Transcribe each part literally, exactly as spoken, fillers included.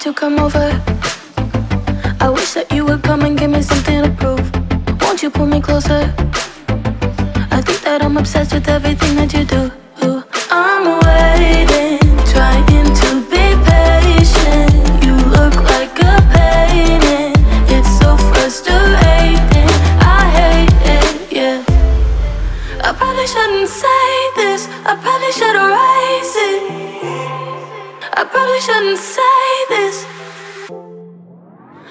to come over. I wish that you would come and give me something to prove. Won't you pull me closer? I think that I'm obsessed with everything that you do. I'm waiting, trying to be patient. You look like a painting, it's so frustrating. I hate it, yeah. I probably shouldn't say this, I probably should erase it. I probably shouldn't say this.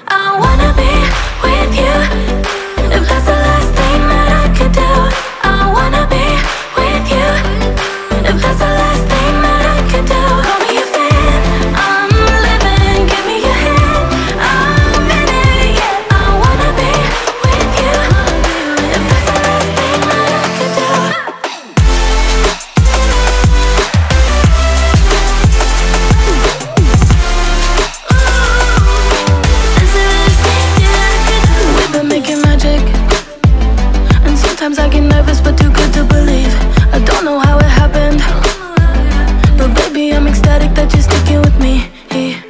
I wanna be with you, if that's the last thing that I could do. I wanna be with you, if that's the last thing that I could do. Call me your fan, I'm living, give me your hand, I'm in it, yeah. I wanna be with you, if that's the last thing that I could do. That's the last thing that I could do. We've been making magic, and sometimes I get nervous but too good to believe. I don't know how it happened, but baby, I'm ecstatic that you're sticking with me.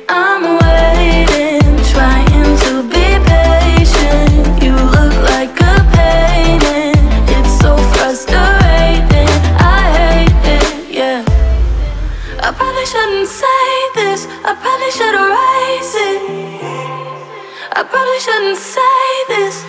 I'm waiting, trying to be patient. You look like a painting, it's so frustrating. I hate it, yeah. I probably shouldn't say this, I probably should erase it. I probably shouldn't say this.